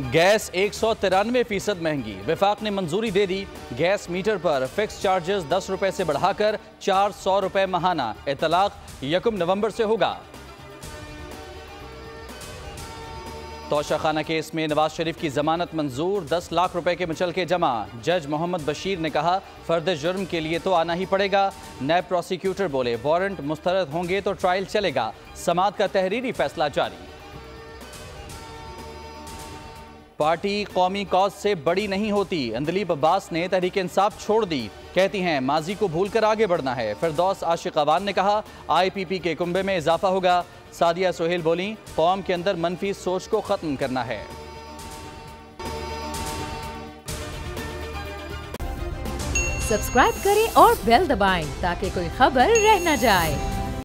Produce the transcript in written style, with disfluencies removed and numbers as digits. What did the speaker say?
Gas 193% महंगी, विफाक ने मंजूरी दे दी। गैस मीटर पर फिक्स चार्जेस 10 रुपये से बढ़ाकर 400 रुपये माहाना। इतलाक 1 नवंबर से होगा। तोशाखाना केस में नवाज शरीफ की जमानत मंजूर, 10 लाख रुपए के मचल के जमा। जज मोहम्मद बशीर ने कहा फर्द जुर्म के लिए तो आना ही पड़ेगा। नैब प्रोसिक्यूटर बोले वारंट मुस्तरद होंगे तो ट्रायल चलेगा। समात का तहरीरी फैसला जारी। पार्टी कौमी कॉज से बड़ी नहीं होती, अंदलीब अब्बास ने तहरीक इंसाफ छोड़ दी। कहती हैं माजी को भूलकर आगे बढ़ना है। फिरदौस आशिक अवान ने कहा IPP के कुंबे में इजाफा होगा। सादिया सोहेल बोली कौम के अंदर मनफी सोच को खत्म करना है। सब्सक्राइब करें और बेल दबाएं ताकि कोई खबर रह न जाए।